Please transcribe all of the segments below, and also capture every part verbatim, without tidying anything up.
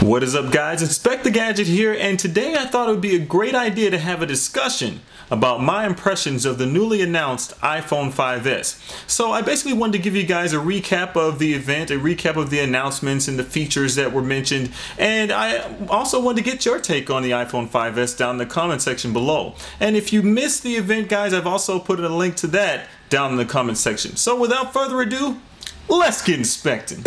What is up, guys? Inspect the Gadget here, and today I thought it would be a great idea to have a discussion about my impressions of the newly announced iPhone five S. So I basically wanted to give you guys a recap of the event, a recap of the announcements and the features that were mentioned, and I also wanted to get your take on the iPhone five S down in the comment section below. And if you missed the event, guys, I've also put a link to that down in the comment section. So without further ado, let's get inspecting.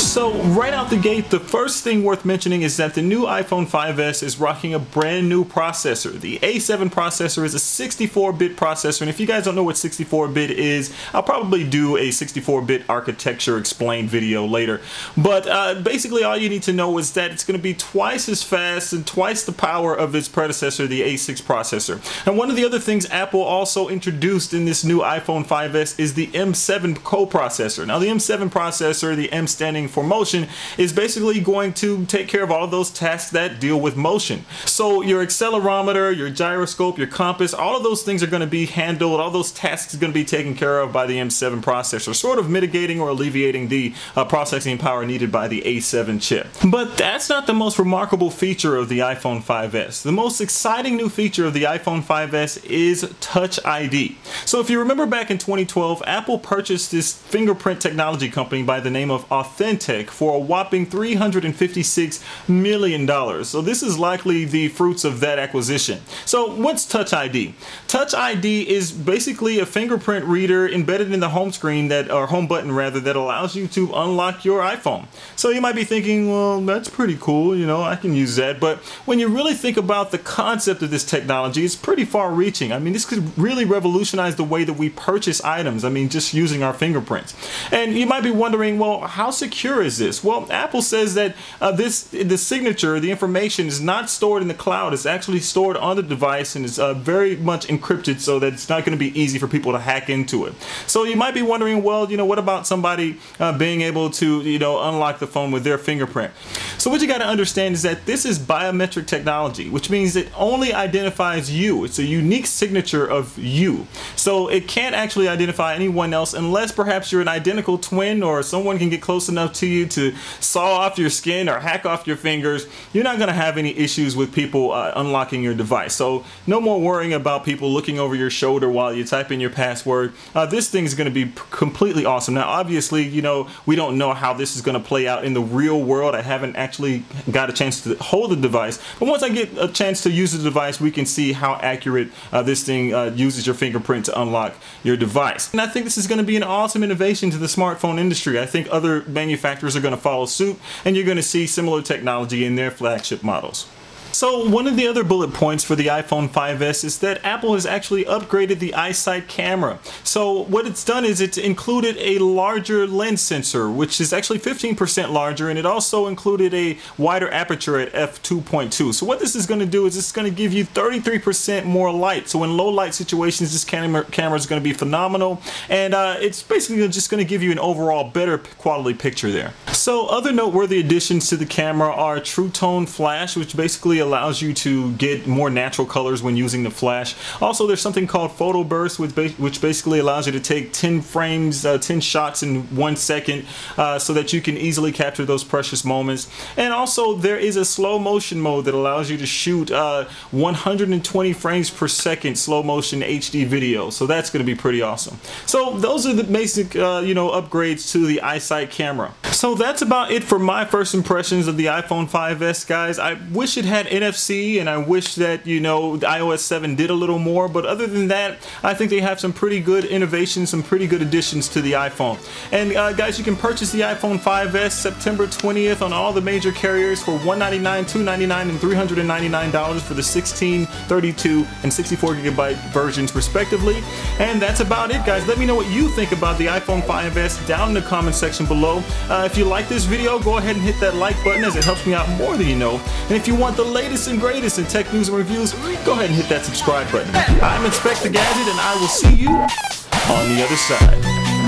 So right out the gate, the first thing worth mentioning is that the new iPhone five S is rocking a brand new processor. The A seven processor is a sixty-four bit processor, and if you guys don't know what sixty-four bit is, I'll probably do a sixty-four bit architecture explained video later. But uh, basically all you need to know is that it's going to be twice as fast and twice the power of its predecessor, the A six processor. And one of the other things Apple also introduced in this new iPhone five S is the M seven coprocessor. Now the M seven processor, the M standing for motion, is basically going to take care of all of those tasks that deal with motion. So your accelerometer, your gyroscope, your compass, all of those things are going to be handled, all those tasks are going to be taken care of by the M seven processor, sort of mitigating or alleviating the uh, processing power needed by the A seven chip. But that's not the most remarkable feature of the iPhone five S. The most exciting new feature of the iPhone five S is Touch I D. So if you remember back in twenty twelve, Apple purchased this fingerprint technology company by the name of Authentic for a whopping three hundred fifty-six million dollars. So this is likely the fruits of that acquisition. So what's Touch I D? Touch I D is basically a fingerprint reader embedded in the home screen, that, or home button rather, that allows you to unlock your iPhone. So you might be thinking, well, that's pretty cool, you know, I can use that. But when you really think about the concept of this technology, it's pretty far-reaching. I mean, this could really revolutionize the way that we purchase items. I mean, just using our fingerprints. And you might be wondering, well, how secure is this? Well, Apple says that uh, this the signature, the information, is not stored in the cloud. It's actually stored on the device, and it's uh, very much encrypted, so that it's not going to be easy for people to hack into it. So you might be wondering, well, you know, what about somebody uh, being able to, you know, unlock the phone with their fingerprint? So what you got to understand is that this is biometric technology, which means it only identifies you. It's a unique signature of you. So it can't actually identify anyone else, unless perhaps you're an identical twin or someone can get close enough to you to saw off your skin or hack off your fingers. You're not going to have any issues with people uh, unlocking your device. So no more worrying about people looking over your shoulder while you type in your password. Uh, this thing is going to be completely awesome. Now obviously, you know, we don't know how this is going to play out in the real world. I haven't actually got a chance to hold the device, but once I get a chance to use the device, we can see how accurate uh, this thing uh, uses your fingerprint to unlock your device. And I think this is going to be an awesome innovation to the smartphone industry. I think other manufacturers are going to follow suit, and you're going to see similar technology in their flagship models. So one of the other bullet points for the iPhone five S is that Apple has actually upgraded the iSight camera. So what it's done is it's included a larger lens sensor, which is actually fifteen percent larger, and it also included a wider aperture at f two point two. So what this is going to do is it's going to give you thirty-three percent more light. So in low light situations, this camera camera is going to be phenomenal, and uh, it's basically just going to give you an overall better quality picture there. So other noteworthy additions to the camera are True Tone Flash, which basically allows you to get more natural colors when using the flash. Also, there's something called Photo Burst, which, ba which basically allows you to take ten frames, uh, ten shots in one second, uh, so that you can easily capture those precious moments. And also, there is a slow motion mode that allows you to shoot uh, one hundred twenty frames per second slow motion H D video. So that's going to be pretty awesome. So those are the basic, uh, you know, upgrades to the iSight camera. So that's about it for my first impressions of the iPhone five S, guys. I wish it had N F C, and I wish that, you know, i O S seven did a little more, but other than that, I think they have some pretty good innovations, some pretty good additions to the iPhone. And uh, guys, you can purchase the iPhone five S September twentieth on all the major carriers for one ninety-nine, two ninety-nine, and three hundred ninety-nine dollars for the sixteen, thirty-two, and sixty-four gigabyte versions respectively. And that's about it, guys. Let me know what you think about the iPhone five S down in the comment section below. Uh, if you like this video, go ahead and hit that like button, as it helps me out more than you know. And if you want the latest and greatest in tech news and reviews, go ahead and hit that subscribe button. I'm Inspect the Gadget, and I will see you on the other side.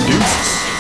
Deuces.